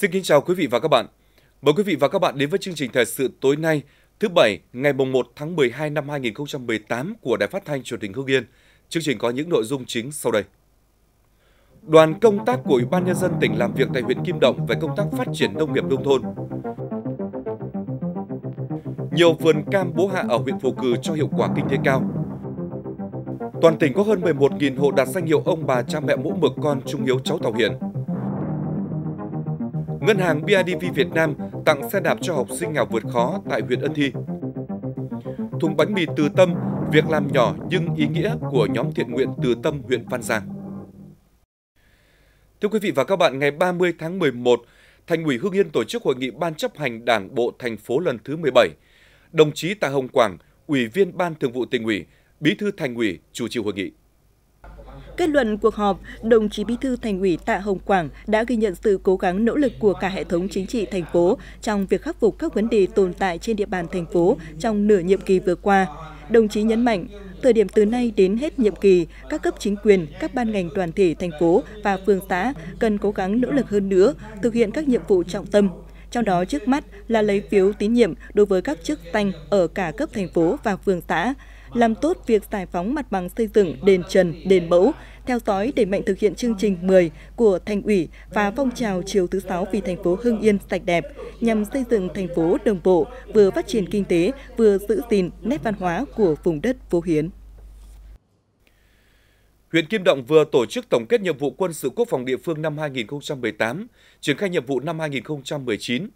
Xin kính chào quý vị và các bạn. Mời quý vị và các bạn đến với chương trình thời sự tối nay, thứ Bảy, ngày 1 tháng 12 năm 2018 của Đài Phát Thanh Truyền hình Hưng Yên. Chương trình có những nội dung chính sau đây. Đoàn công tác của Ủy ban Nhân dân tỉnh làm việc tại huyện Kim Động về công tác phát triển nông nghiệp nông thôn. Nhiều vườn cam bố hạ ở huyện Phù Cừ cho hiệu quả kinh tế cao. Toàn tỉnh có hơn 11.000 hộ đạt danh hiệu ông bà cha mẹ mẫu mực con trung hiếu cháu Tàu Hiền. Ngân hàng BIDV Việt Nam tặng xe đạp cho học sinh nghèo vượt khó tại huyện Ân Thi. Thùng bánh mì từ tâm, việc làm nhỏ nhưng ý nghĩa của nhóm thiện nguyện từ tâm huyện Văn Giang. Thưa quý vị và các bạn, ngày 30 tháng 11, Thành ủy Hưng Yên tổ chức hội nghị Ban chấp hành Đảng bộ thành phố lần thứ 17. Đồng chí Tạ Hồng Quảng, Ủy viên Ban Thường vụ Tỉnh ủy, Bí thư Thành ủy chủ trì hội nghị. Kết luận cuộc họp, đồng chí Bí thư Thành ủy Tạ Hồng Quảng đã ghi nhận sự cố gắng nỗ lực của cả hệ thống chính trị thành phố trong việc khắc phục các vấn đề tồn tại trên địa bàn thành phố trong nửa nhiệm kỳ vừa qua. Đồng chí nhấn mạnh, thời điểm từ nay đến hết nhiệm kỳ, các cấp chính quyền, các ban ngành đoàn thể thành phố và phường xã cần cố gắng nỗ lực hơn nữa, thực hiện các nhiệm vụ trọng tâm. Trong đó trước mắt là lấy phiếu tín nhiệm đối với các chức danh ở cả cấp thành phố và phường xã, làm tốt việc giải phóng mặt bằng xây dựng đền trần, đền mẫu, theo dõi đẩy mạnh thực hiện chương trình 10 của Thành ủy và phong trào chiều thứ 6 vì thành phố Hưng Yên sạch đẹp, nhằm xây dựng thành phố đồng bộ, vừa phát triển kinh tế, vừa giữ gìn nét văn hóa của vùng đất Phố Hiến. Huyện Kim Động vừa tổ chức tổng kết nhiệm vụ quân sự quốc phòng địa phương năm 2018, triển khai nhiệm vụ năm 2019.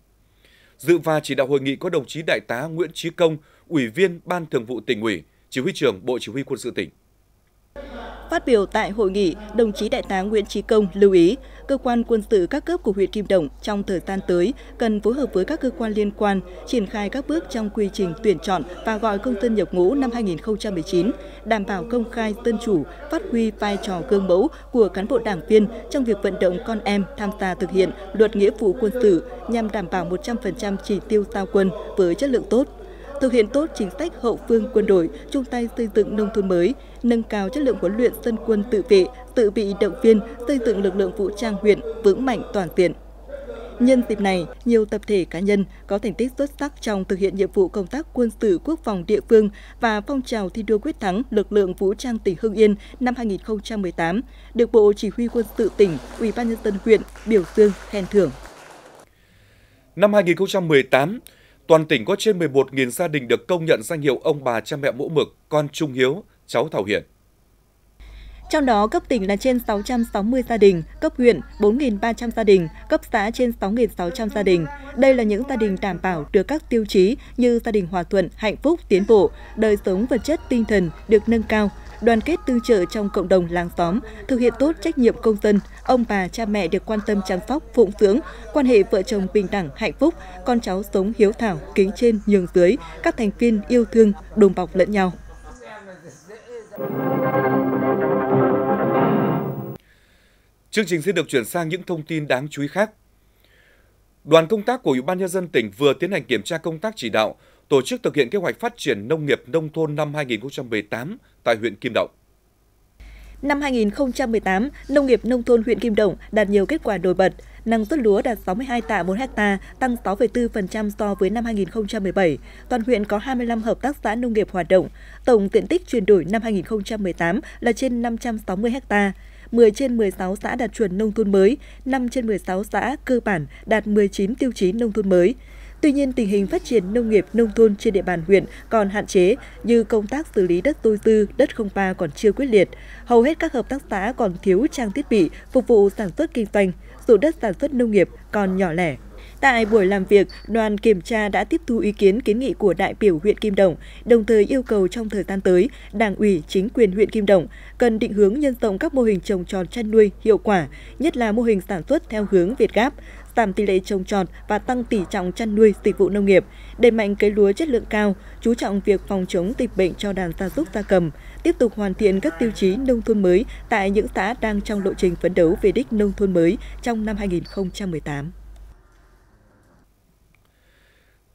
Dự và chỉ đạo hội nghị có đồng chí Đại tá Nguyễn Chí Công, Ủy viên Ban Thường vụ Tỉnh ủy, Chỉ huy trưởng Bộ Chỉ huy Quân sự tỉnh. Phát biểu tại hội nghị, đồng chí Đại tá Nguyễn Chí Công lưu ý, cơ quan quân sự các cấp của huyện Kim Động trong thời gian tới cần phối hợp với các cơ quan liên quan, triển khai các bước trong quy trình tuyển chọn và gọi công dân nhập ngũ năm 2019, đảm bảo công khai, dân chủ, phát huy vai trò gương mẫu của cán bộ đảng viên trong việc vận động con em tham gia thực hiện luật nghĩa vụ quân sự nhằm đảm bảo 100% chỉ tiêu giao quân với chất lượng tốt. Thực hiện tốt chính sách hậu phương quân đội, chung tay xây dựng nông thôn mới, nâng cao chất lượng huấn luyện dân quân tự vệ động viên, xây dựng lực lượng vũ trang huyện vững mạnh toàn diện. Nhân dịp này, nhiều tập thể cá nhân có thành tích xuất sắc trong thực hiện nhiệm vụ công tác quân sự quốc phòng địa phương và phong trào thi đua quyết thắng lực lượng vũ trang tỉnh Hưng Yên năm 2018 được Bộ Chỉ huy Quân sự tỉnh, Ủy ban Nhân dân huyện biểu dương khen thưởng. Năm 2018, toàn tỉnh có trên 11.000 gia đình được công nhận danh hiệu ông bà cha mẹ mẫu mực, con trung hiếu, cháu Thảo Hiền. Trong đó, cấp tỉnh là trên 660 gia đình, cấp huyện 4.300 gia đình, cấp xã trên 6.600 gia đình. Đây là những gia đình đảm bảo được các tiêu chí như gia đình hòa thuận, hạnh phúc, tiến bộ, đời sống vật chất, tinh thần được nâng cao, đoàn kết tương trợ trong cộng đồng làng xóm, thực hiện tốt trách nhiệm công dân, ông bà cha mẹ được quan tâm chăm sóc, phụng dưỡng, quan hệ vợ chồng bình đẳng, hạnh phúc, con cháu sống hiếu thảo, kính trên nhường dưới, các thành viên yêu thương, đùm bọc lẫn nhau. Chương trình sẽ được chuyển sang những thông tin đáng chú ý khác. Đoàn công tác của Ủy ban Nhân dân tỉnh vừa tiến hành kiểm tra công tác chỉ đạo, tổ chức thực hiện kế hoạch phát triển nông nghiệp nông thôn năm 2018 tại huyện Kim Động. Năm 2018, nông nghiệp nông thôn huyện Kim Động đạt nhiều kết quả nổi bật. Năng suất lúa đạt 62 tạ 1 ha, tăng 6,4% so với năm 2017. Toàn huyện có 25 hợp tác xã nông nghiệp hoạt động. Tổng diện tích chuyển đổi năm 2018 là trên 560 ha. 10 trên 16 xã đạt chuẩn nông thôn mới, 5 trên 16 xã cơ bản đạt 19 tiêu chí nông thôn mới. Tuy nhiên, tình hình phát triển nông nghiệp nông thôn trên địa bàn huyện còn hạn chế như công tác xử lý đất tư tư, đất không pha còn chưa quyết liệt. Hầu hết các hợp tác xã còn thiếu trang thiết bị phục vụ sản xuất kinh doanh, ruộng đất sản xuất nông nghiệp còn nhỏ lẻ. Tại buổi làm việc, đoàn kiểm tra đã tiếp thu ý kiến kiến nghị của đại biểu huyện Kim Động, đồng thời yêu cầu trong thời gian tới, Đảng ủy, chính quyền huyện Kim Động cần định hướng nhân rộng các mô hình trồng trọt chăn nuôi hiệu quả, nhất là mô hình sản xuất theo hướng VietGAP, giảm tỷ lệ trồng trọt và tăng tỷ trọng chăn nuôi dịch vụ nông nghiệp, đẩy mạnh cấy lúa chất lượng cao, chú trọng việc phòng chống dịch bệnh cho đàn gia súc gia cầm, tiếp tục hoàn thiện các tiêu chí nông thôn mới tại những xã đang trong lộ trình phấn đấu về đích nông thôn mới trong năm 2018.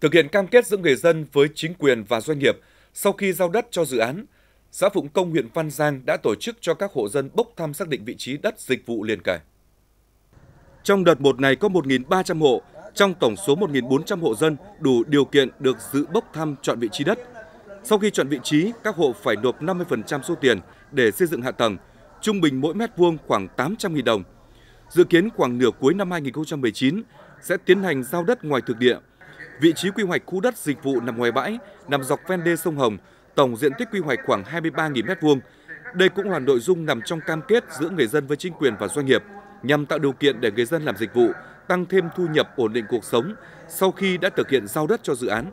Thực hiện cam kết giữa người dân với chính quyền và doanh nghiệp, sau khi giao đất cho dự án, xã Phụng Công huyện Văn Giang đã tổ chức cho các hộ dân bốc thăm xác định vị trí đất dịch vụ liền kề. Trong đợt một này có 1.300 hộ, trong tổng số 1.400 hộ dân đủ điều kiện được dự bốc thăm chọn vị trí đất. Sau khi chọn vị trí, các hộ phải nộp 50% số tiền để xây dựng hạ tầng, trung bình mỗi mét vuông khoảng 800.000 đồng. Dự kiến khoảng nửa cuối năm 2019 sẽ tiến hành giao đất ngoài thực địa. Vị trí quy hoạch khu đất dịch vụ nằm ngoài bãi, nằm dọc ven đê sông Hồng, tổng diện tích quy hoạch khoảng 23.000 m2. Đây cũng là nội dung nằm trong cam kết giữa người dân với chính quyền và doanh nghiệp, nhằm tạo điều kiện để người dân làm dịch vụ, tăng thêm thu nhập ổn định cuộc sống sau khi đã thực hiện giao đất cho dự án.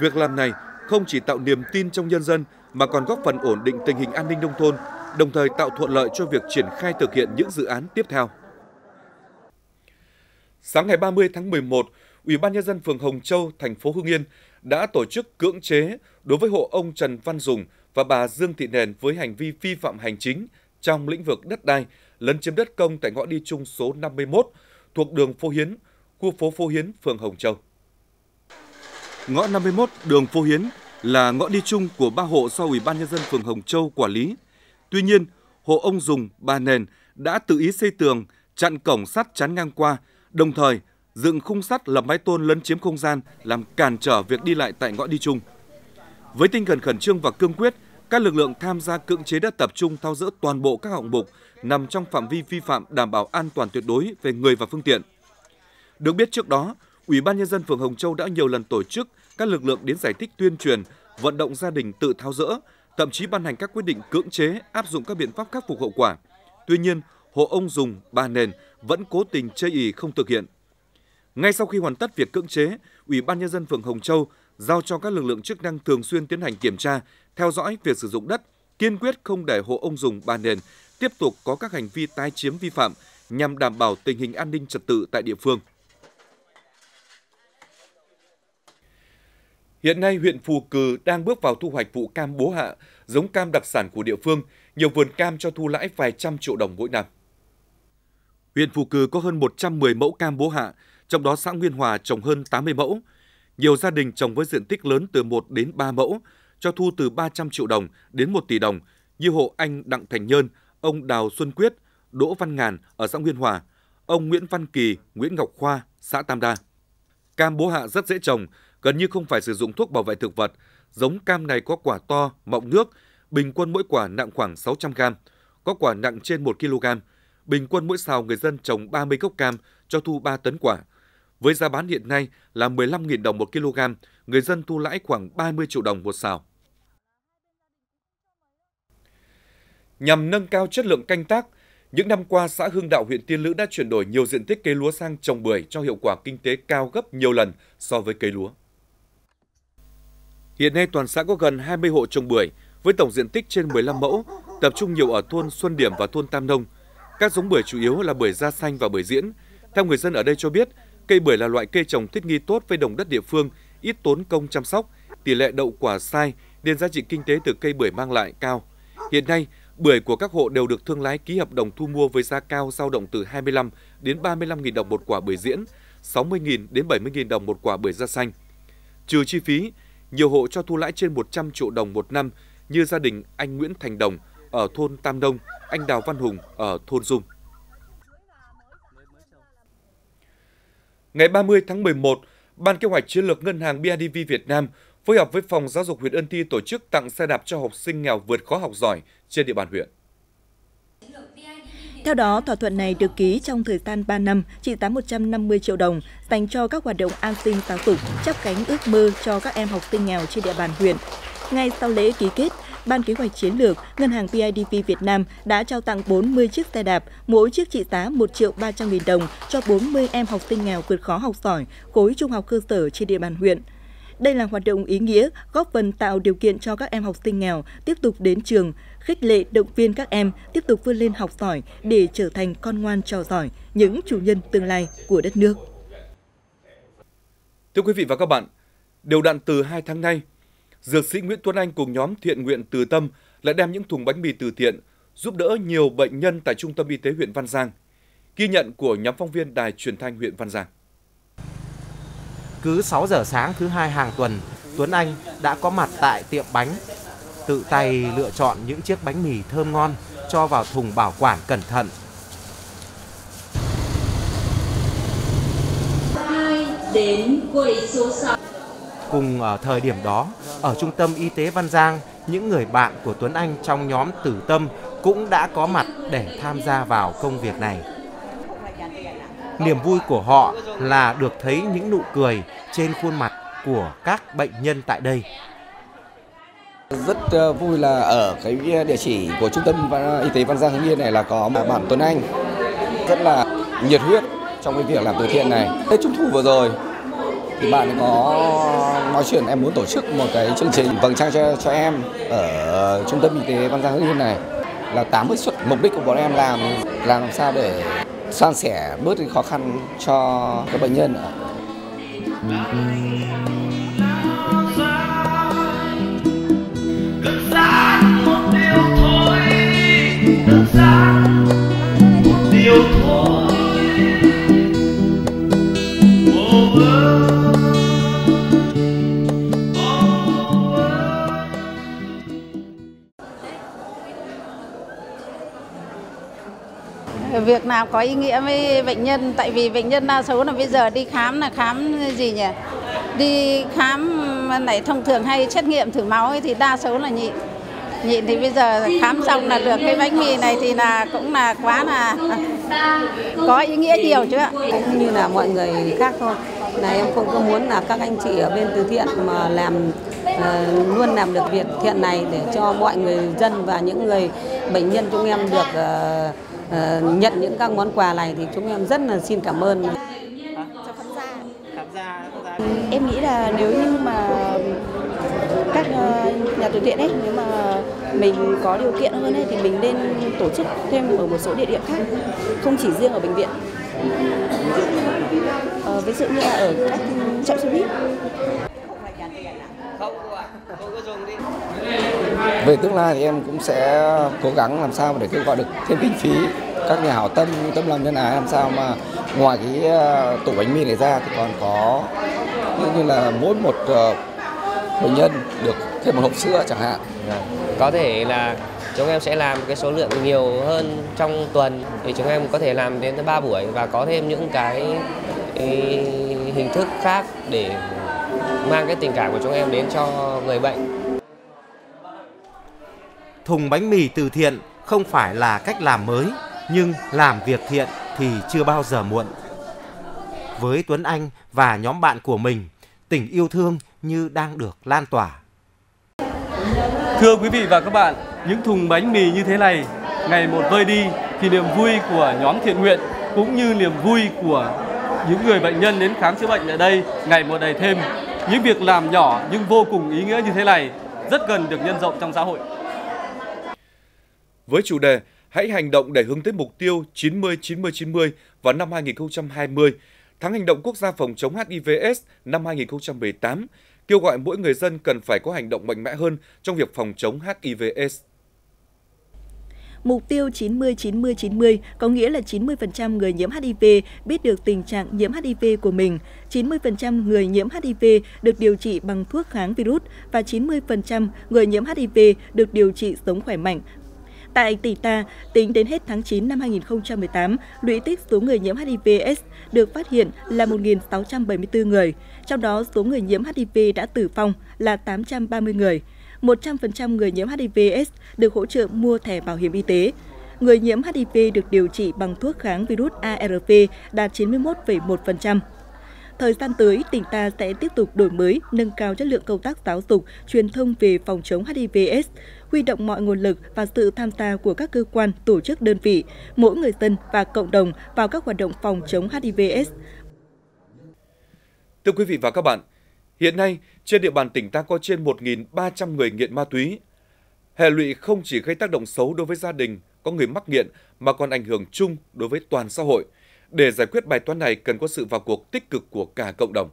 Việc làm này không chỉ tạo niềm tin trong nhân dân mà còn góp phần ổn định tình hình an ninh nông thôn, đồng thời tạo thuận lợi cho việc triển khai thực hiện những dự án tiếp theo. Sáng ngày 30 tháng 11, Ủy ban nhân dân phường Hồng Châu, thành phố Hưng Yên đã tổ chức cưỡng chế đối với hộ ông Trần Văn Dùng và bà Dương Thị Nền với hành vi vi phạm hành chính trong lĩnh vực đất đai, lấn chiếm đất công tại ngõ đi chung số 51 thuộc đường Phô Hiến, khu phố Phô Hiến, phường Hồng Châu. Ngõ 51 đường Phô Hiến là ngõ đi chung của ba hộ do Ủy ban nhân dân phường Hồng Châu quản lý. Tuy nhiên, hộ ông Dùng, bà Nền đã tự ý xây tường, chặn cổng sắt chắn ngang qua, đồng thời dựng khung sắt lập mái tôn lấn chiếm không gian, làm cản trở việc đi lại tại ngõ đi chung. Với tinh thần khẩn trương và cương quyết, các lực lượng tham gia cưỡng chế đã tập trung tháo dỡ toàn bộ các hạng mục nằm trong phạm vi vi phạm, đảm bảo an toàn tuyệt đối về người và phương tiện. Được biết trước đó, Ủy ban nhân dân phường Hồng Châu đã nhiều lần tổ chức các lực lượng đến giải thích, tuyên truyền, vận động gia đình tự tháo dỡ, thậm chí ban hành các quyết định cưỡng chế, áp dụng các biện pháp khắc phục hậu quả. Tuy nhiên, hộ ông Dùng, bà Nền vẫn cố tình chây ỳ không thực hiện. Ngay sau khi hoàn tất việc cưỡng chế, Ủy ban nhân dân phường Hồng Châu giao cho các lực lượng chức năng thường xuyên tiến hành kiểm tra, theo dõi việc sử dụng đất, kiên quyết không để hộ ông Dùng, bà Nền tiếp tục có các hành vi tái chiếm vi phạm, nhằm đảm bảo tình hình an ninh trật tự tại địa phương. Hiện nay, huyện Phù Cừ đang bước vào thu hoạch vụ cam bố hạ, giống cam đặc sản của địa phương, nhiều vườn cam cho thu lãi vài trăm triệu đồng mỗi năm. Huyện Phù Cừ có hơn 110 mẫu cam bố hạ, trong đó xã Nguyên Hòa trồng hơn 80 mẫu. Nhiều gia đình trồng với diện tích lớn từ 1 đến 3 mẫu, cho thu từ 300 triệu đồng đến 1 tỷ đồng, như hộ anh Đặng Thành Nhơn, ông Đào Xuân Quyết, Đỗ Văn Ngàn ở xã Nguyên Hòa, ông Nguyễn Văn Kỳ, Nguyễn Ngọc Khoa, xã Tam Đa. Cam bố hạ rất dễ trồng, gần như không phải sử dụng thuốc bảo vệ thực vật. Giống cam này có quả to, mọng nước, bình quân mỗi quả nặng khoảng 600 g, có quả nặng trên 1 kg. Bình quân mỗi sào người dân trồng 30 gốc cam cho thu 3 tấn quả. Với giá bán hiện nay là 15.000 đồng 1 kg, người dân thu lãi khoảng 30 triệu đồng một sào. Nhằm nâng cao chất lượng canh tác, những năm qua xã Hưng Đạo, huyện Tiên Lữ đã chuyển đổi nhiều diện tích cây lúa sang trồng bưởi cho hiệu quả kinh tế cao gấp nhiều lần so với cây lúa. Hiện nay toàn xã có gần 20 hộ trồng bưởi với tổng diện tích trên 15 mẫu, tập trung nhiều ở thôn Xuân Điểm và thôn Tam Nông. Các giống bưởi chủ yếu là bưởi da xanh và bưởi diễn. Theo người dân ở đây cho biết, cây bưởi là loại cây trồng thích nghi tốt với đồng đất địa phương, ít tốn công chăm sóc, tỷ lệ đậu quả sai nên giá trị kinh tế từ cây bưởi mang lại cao. Hiện nay, bưởi của các hộ đều được thương lái ký hợp đồng thu mua với giá cao dao động từ 25 đến 35.000 đồng một quả bưởi diễn, 60.000 đến 70.000 đồng một quả bưởi da xanh. Trừ chi phí, nhiều hộ cho thu lãi trên 100 triệu đồng một năm như gia đình anh Nguyễn Thành Đồng ở thôn Tam Đông, anh Đào Văn Hùng ở thôn Dung. Ngày 30 tháng 11, Ban Kế hoạch Chiến lược Ngân hàng BIDV Việt Nam phối hợp với Phòng Giáo dục huyện Ân Thi tổ chức tặng xe đạp cho học sinh nghèo vượt khó học giỏi trên địa bàn huyện. Theo đó, thỏa thuận này được ký trong thời gian 3 năm, trị giá 150 triệu đồng dành cho các hoạt động an sinh giáo dục, chắp cánh ước mơ cho các em học sinh nghèo trên địa bàn huyện. Ngay sau lễ ký kết, Ban Kế hoạch Chiến lược, Ngân hàng BIDV Việt Nam đã trao tặng 40 chiếc xe đạp, mỗi chiếc trị giá 1.300.000 đồng cho 40 em học sinh nghèo vượt khó học giỏi khối trung học cơ sở trên địa bàn huyện. Đây là hoạt động ý nghĩa, góp phần tạo điều kiện cho các em học sinh nghèo tiếp tục đến trường, khích lệ động viên các em tiếp tục vươn lên học giỏi để trở thành con ngoan trò giỏi, những chủ nhân tương lai của đất nước. Thưa quý vị và các bạn, đều đặn từ 2 tháng nay, Dược sĩ Nguyễn Tuấn Anh cùng nhóm thiện nguyện Từ Tâm lại đem những thùng bánh mì từ thiện giúp đỡ nhiều bệnh nhân tại Trung tâm Y tế huyện Văn Giang. Ghi nhận của nhóm phóng viên Đài Truyền thanh huyện Văn Giang. Cứ 6 giờ sáng thứ hai hàng tuần, Tuấn Anh đã có mặt tại tiệm bánh, tự tay lựa chọn những chiếc bánh mì thơm ngon cho vào thùng bảo quản cẩn thận. đến quầy số 6. Cùng ở thời điểm đó, ở trung tâm y tế Văn Giang, những người bạn của Tuấn Anh trong nhóm Tử Tâm cũng đã có mặt để tham gia vào công việc này. Niềm vui của họ là được thấy những nụ cười trên khuôn mặt của các bệnh nhân tại đây. Rất vui là ở cái địa chỉ của trung tâm y tế Văn Giang Hưng Yên này là có bạn Tuấn Anh rất là nhiệt huyết trong cái việc làm từ thiện này. Tết Trung thu vừa rồi thì bạn có nói chuyện em muốn tổ chức một cái chương trình vầng trăng cho em ở trung tâm y tế Văn Giang Hưng Yên này là 80 suất. Mục đích của bọn em làm sao để san sẻ bớt cái khó khăn cho các bệnh nhân. Việc nào có ý nghĩa với bệnh nhân, tại vì bệnh nhân đa số là bây giờ đi khám là khám gì nhỉ? Đi khám này thông thường hay xét nghiệm thử máu ấy thì đa số là nhịn thì bây giờ khám xong là được cái bánh mì này thì là cũng là quá là có ý nghĩa nhiều chứ ạ. Cũng như là mọi người khác thôi. Này em không có muốn là các anh chị ở bên từ thiện mà luôn làm được việc thiện này để cho mọi người dân và những người bệnh nhân chúng em được nhận những các món quà này thì chúng em rất là xin cảm ơn. Em nghĩ là nếu như mà các nhà từ thiện ấy, nếu mà mình có điều kiện hơn ấy, thì mình nên tổ chức thêm ở một số địa điểm khác, không chỉ riêng ở bệnh viện. Ví dụ như là ở các trạm xe buýt. Về tương lai thì em cũng sẽ cố gắng làm sao để kêu gọi được thêm kinh phí. Các nhà hảo tâm, tấm lòng nhân ái làm sao mà ngoài cái tủ bánh mì này ra thì còn có như là mỗi một bệnh nhân được thêm một hộp sữa chẳng hạn. Có thể là chúng em sẽ làm cái số lượng nhiều hơn trong tuần thì chúng em có thể làm đến 3 buổi và có thêm những cái hình thức khác để mang cái tình cảm của chúng em đến cho người bệnh. Thùng bánh mì từ thiện không phải là cách làm mới, nhưng làm việc thiện thì chưa bao giờ muộn. Với Tuấn Anh và nhóm bạn của mình, tình yêu thương như đang được lan tỏa. Thưa quý vị và các bạn, những thùng bánh mì như thế này ngày một vơi đi thì niềm vui của nhóm thiện nguyện cũng như niềm vui của những người bệnh nhân đến khám chữa bệnh tại đây ngày một đầy thêm. Những việc làm nhỏ nhưng vô cùng ý nghĩa như thế này rất cần được nhân rộng trong xã hội. Với chủ đề Hãy hành động để hướng tới mục tiêu 90-90-90 vào năm 2020, Tháng hành động quốc gia phòng chống HIV/AIDS năm 2018 kêu gọi mỗi người dân cần phải có hành động mạnh mẽ hơn trong việc phòng chống HIV/AIDS. Mục tiêu 90-90-90 có nghĩa là 90% người nhiễm HIV biết được tình trạng nhiễm HIV của mình, 90% người nhiễm HIV được điều trị bằng thuốc kháng virus và 90% người nhiễm HIV được điều trị sống khỏe mạnh. Tại tỉnh ta, tính đến hết tháng 9 năm 2018, lũy tích số người nhiễm HIV/AIDS được phát hiện là 1.674 người, trong đó số người nhiễm HIV đã tử vong là 830 người. 100% người nhiễm HIV/AIDS được hỗ trợ mua thẻ bảo hiểm y tế. Người nhiễm HIV được điều trị bằng thuốc kháng virus ARV đạt 91,1%. Thời gian tới, tỉnh ta sẽ tiếp tục đổi mới, nâng cao chất lượng công tác giáo dục, truyền thông về phòng chống HIV/AIDS, huy động mọi nguồn lực và sự tham gia của các cơ quan, tổ chức, đơn vị, mỗi người dân và cộng đồng vào các hoạt động phòng chống HIV/AIDS. Thưa quý vị và các bạn, hiện nay trên địa bàn tỉnh ta có trên 1.300 người nghiện ma túy. Hệ lụy không chỉ gây tác động xấu đối với gia đình có người mắc nghiện mà còn ảnh hưởng chung đối với toàn xã hội. Để giải quyết bài toán này cần có sự vào cuộc tích cực của cả cộng đồng.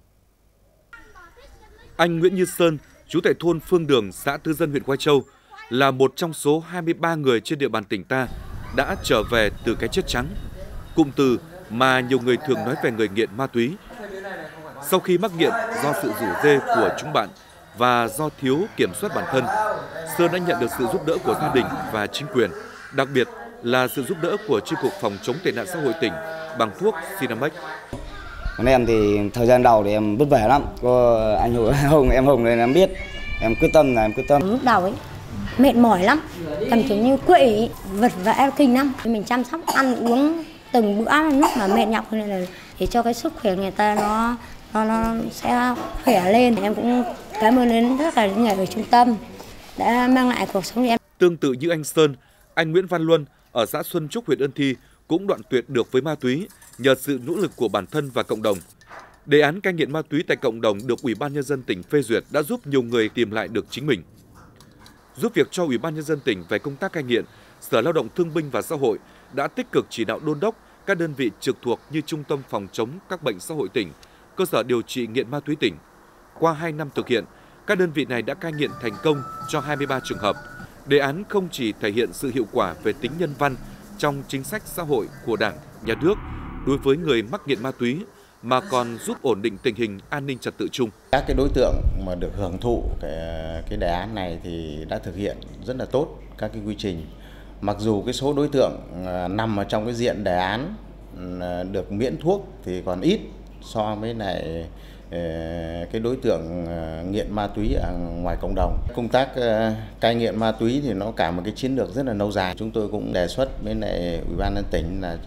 Anh Nguyễn Như Sơn, trú tại thôn Phương Đường, xã Tư Dân, huyện Khoai Châu, là một trong số 23 người trên địa bàn tỉnh ta đã trở về từ cái chết trắng, cụm từ mà nhiều người thường nói về người nghiện ma túy. Sau khi mắc nghiện do sự rủ rê của chúng bạn và do thiếu kiểm soát bản thân, Sơn đã nhận được sự giúp đỡ của gia đình và chính quyền, đặc biệt là sự giúp đỡ của Chi cục Phòng chống tệ nạn xã hội tỉnh bằng thuốc Silamex. Còn em thì thời gian đầu thì em vất vả lắm, có anh Hùng, em Hùng nên em biết, em quyết tâm là em quyết tâm. Lúc đầu ấy mệt mỏi lắm, cảm thấy như quậy, vật vã kinh lắm. Mình chăm sóc ăn uống từng bữa lúc mà mệt nhọc như này thì cho cái sức khỏe người ta nó sẽ khỏe lên. Em cũng cảm ơn đến rất là những người ở trung tâm đã mang lại cuộc sống cho em. Tương tự như anh Sơn, anh Nguyễn Văn Luân ở xã Xuân Trúc, huyện Ân Thi cũng đoạn tuyệt được với ma túy nhờ sự nỗ lực của bản thân và cộng đồng. Đề án cai nghiện ma túy tại cộng đồng được Ủy ban Nhân dân tỉnh phê duyệt đã giúp nhiều người tìm lại được chính mình. Giúp việc cho Ủy ban Nhân dân tỉnh về công tác cai nghiện, Sở Lao động Thương binh và Xã hội đã tích cực chỉ đạo đôn đốc các đơn vị trực thuộc như Trung tâm Phòng chống các bệnh xã hội tỉnh, Cơ sở điều trị nghiện ma túy tỉnh. Qua 2 năm thực hiện, các đơn vị này đã cai nghiện thành công cho 23 trường hợp. Đề án không chỉ thể hiện sự hiệu quả về tính nhân văn trong chính sách xã hội của Đảng, Nhà nước đối với người mắc nghiện ma túy, mà còn giúp ổn định tình hình an ninh trật tự chung. Các cái đối tượng mà được hưởng thụ cái đề án này thì đã thực hiện rất là tốt các cái quy trình. Mặc dù cái số đối tượng nằm ở trong cái diện đề án được miễn thuốc thì còn ít so với lại cái đối tượng nghiện ma túy ở ngoài cộng đồng. Công tác cai nghiện ma túy thì nó cả một cái chiến lược rất là lâu dài. Chúng tôi cũng đề xuất với lại Ủy ban Nhân dân tỉnh là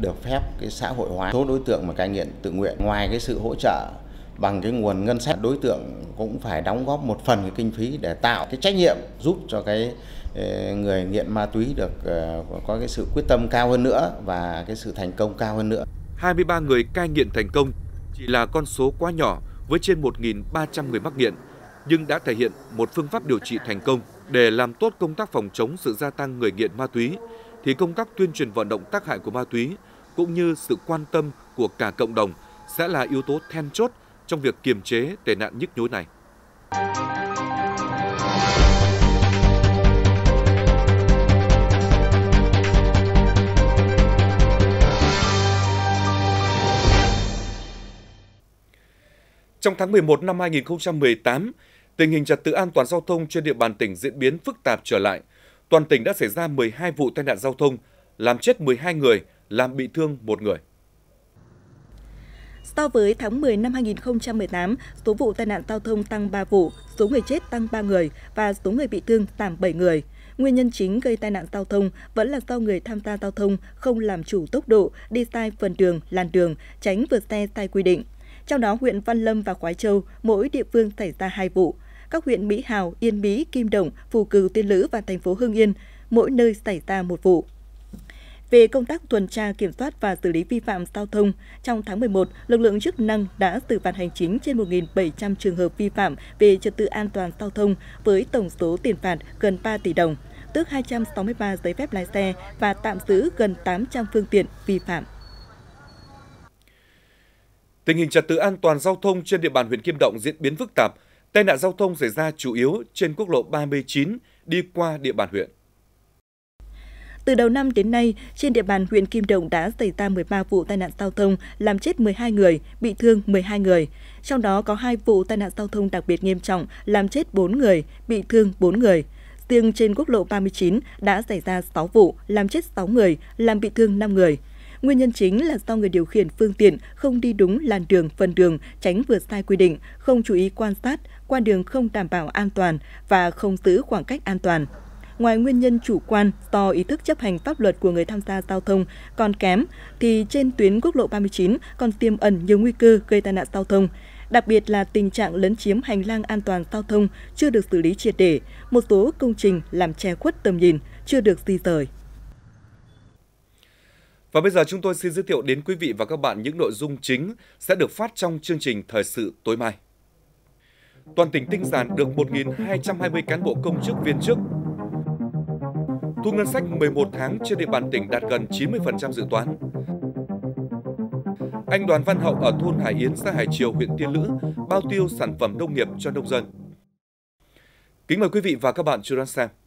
được phép cái xã hội hóa số đối tượng mà cai nghiện tự nguyện. Ngoài cái sự hỗ trợ bằng cái nguồn ngân sách, đối tượng cũng phải đóng góp một phần cái kinh phí để tạo cái trách nhiệm giúp cho cái người nghiện ma túy được có cái sự quyết tâm cao hơn nữa và cái sự thành công cao hơn nữa. 23 người cai nghiện thành công chỉ là con số quá nhỏ với trên 1.300 người mắc nghiện, nhưng đã thể hiện một phương pháp điều trị thành công. Để làm tốt công tác phòng chống sự gia tăng người nghiện ma túy, thì công tác tuyên truyền vận động tác hại của ma túy cũng như sự quan tâm của cả cộng đồng sẽ là yếu tố then chốt trong việc kiềm chế tệ nạn nhức nhối này. Trong tháng 11 năm 2018, tình hình trật tự an toàn giao thông trên địa bàn tỉnh diễn biến phức tạp trở lại. Toàn tỉnh đã xảy ra 12 vụ tai nạn giao thông, làm chết 12 người, làm bị thương 1 người. So với tháng 10 năm 2018, số vụ tai nạn giao thông tăng 3 vụ, số người chết tăng 3 người và số người bị thương giảm 7 người. Nguyên nhân chính gây tai nạn giao thông vẫn là do người tham gia giao thông không làm chủ tốc độ, đi sai phần đường, làn đường, tránh vượt xe sai quy định. Trong đó, huyện Văn Lâm và Khoái Châu, mỗi địa phương xảy ra 2 vụ. Các huyện Mỹ Hào, Yên Mỹ, Kim Đồng, Phù Cừ, Tiên Lữ và thành phố Hưng Yên, mỗi nơi xảy ra 1 vụ. Về công tác tuần tra kiểm soát và xử lý vi phạm giao thông, trong tháng 11, lực lượng chức năng đã xử phạt hành chính trên 1.700 trường hợp vi phạm về trật tự an toàn giao thông với tổng số tiền phạt gần 3 tỷ đồng, tước 263 giấy phép lái xe và tạm giữ gần 800 phương tiện vi phạm. Tình hình trật tự an toàn giao thông trên địa bàn huyện Kim Động diễn biến phức tạp. Tai nạn giao thông xảy ra chủ yếu trên quốc lộ 39 đi qua địa bàn huyện. Từ đầu năm đến nay, trên địa bàn huyện Kim Động đã xảy ra 13 vụ tai nạn giao thông, làm chết 12 người, bị thương 12 người. Trong đó có 2 vụ tai nạn giao thông đặc biệt nghiêm trọng, làm chết 4 người, bị thương 4 người. Riêng trên quốc lộ 39 đã xảy ra 6 vụ, làm chết 6 người, làm bị thương 5 người. Nguyên nhân chính là do người điều khiển phương tiện không đi đúng làn đường, phần đường, tránh vượt sai quy định, không chú ý quan sát, qua đường không đảm bảo an toàn và không giữ khoảng cách an toàn. Ngoài nguyên nhân chủ quan do ý thức chấp hành pháp luật của người tham gia giao thông còn kém, thì trên tuyến quốc lộ 39 còn tiềm ẩn nhiều nguy cơ gây tai nạn giao thông. Đặc biệt là tình trạng lấn chiếm hành lang an toàn giao thông chưa được xử lý triệt để, một số công trình làm che khuất tầm nhìn, chưa được di rời. Và bây giờ chúng tôi xin giới thiệu đến quý vị và các bạn những nội dung chính sẽ được phát trong chương trình Thời sự tối mai. Toàn tỉnh tinh giản được 1.220 cán bộ công chức viên chức. Thu ngân sách 11 tháng trên địa bàn tỉnh đạt gần 90% dự toán. Anh Đoàn Văn Hậu ở thôn Hải Yến, xã Hải Triều, huyện Tiên Lữ bao tiêu sản phẩm nông nghiệp cho nông dân. Kính mời quý vị và các bạn chú ý đón xem.